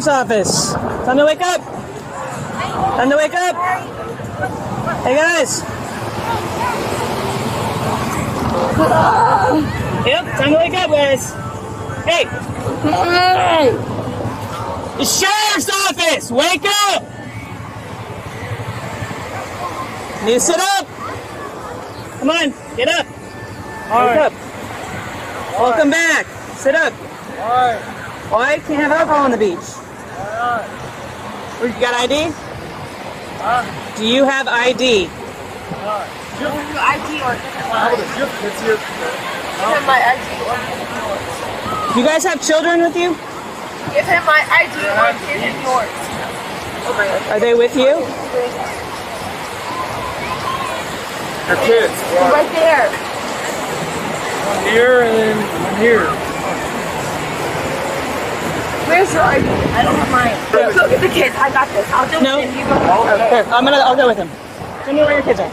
sheriff's office. Time to wake up. Time to wake up. Hey guys. Yep, time to wake up, guys. Hey. Hey. The sheriff's office. Wake up. Need to sit up. Come on, get up. Wake up. Welcome back. Sit up. Alright. Why can't have alcohol on the beach? Why not? You got ID? Huh? Do you have ID? Do you have ID or it's your give him my ID or do you guys have children with you? Give him my ID or give him yours. Okay. Are they with you? Your kids. Right there. One here and then one here. Where's your ID? I don't have mine. Go get the kids. I got this. I'll deal with him. You go. Okay. I'll go with him. Tell me where your kids are.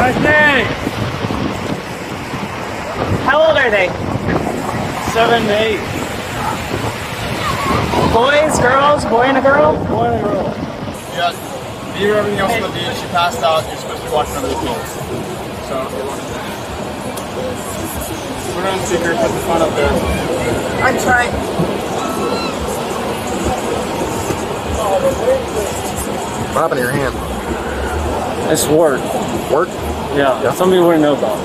Nice name. How old are they? 7 and 8. Boys, girls, boy and a girl? Boy and a girl. Yeah. If you do everything else on the beach, she passed out, you're supposed to be watching under the pool. So, we're on secret, put the fun up there. I'm trying. What happened to your hand? It's work. Work? Yeah, yeah. Somebody wouldn't know about it.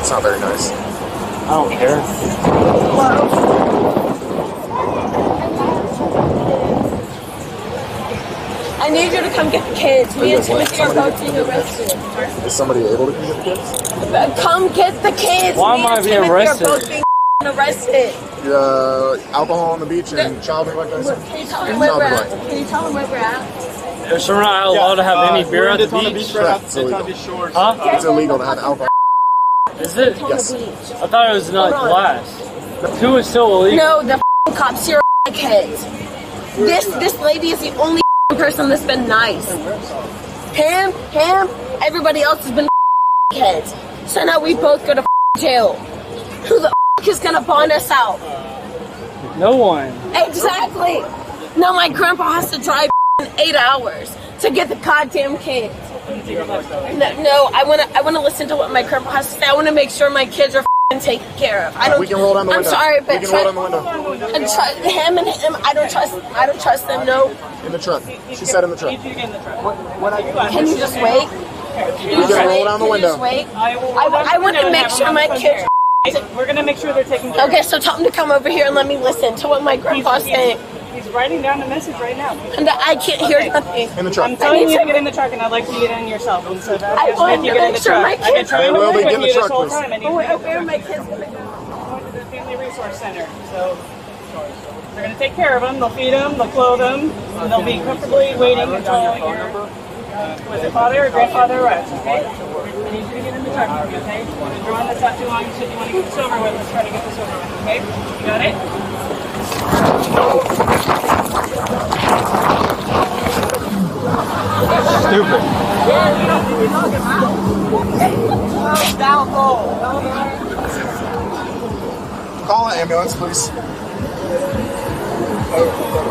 It's not very nice. I don't care. I need you to come get the kids. Me and Timothy are going to the rescue. Is somebody able to come get the kids? Come get the kids. Why am I being arrested? Alcohol on the beach and child neglect. Can you tell them where we're at? If we're not allowed to have any beer at the beach, it's illegal. Huh? It's illegal to have alcohol. Is it? Yes. I thought it was not glass. Two is still illegal. No, the cops here are kids. This lady is the only person that's been nice. Him, everybody else has been kids. So now we both go to jail. Who the is gonna bond us out? No one. Exactly. Now my grandpa has to drive 8 hours to get the goddamn kids. No, I wanna listen to what my grandpa has to say. I wanna make sure my kids are taken care of. I don't. We can roll down the window. I'm sorry, but we can roll down the window. Him. I don't trust them. No. In the truck. She said in the truck. Can you just wait? We can roll down the window. I want to make sure my kids. We're gonna make sure they're taken care of. Okay, so tell them to come over here and let me listen to what my grandpa's saying. He's writing down the message right now. And I can't hear nothing. In the truck. I'm telling you to get in the truck, and I'd like you to get in yourself. And so I want to make sure my kids are in the truck. Oh, where are my kids going? I'm going to the Family Resource Center. So they're going to take care of them. They'll feed them. They'll clothe them. And they'll be comfortably waiting until your father or grandfather arrives. Okay? I need you to get in the truck. Okay? We're drawing this out too long. You said you want to get this over with. Let's try to get this over with. Okay? You got it? Stupid. Call an ambulance, please.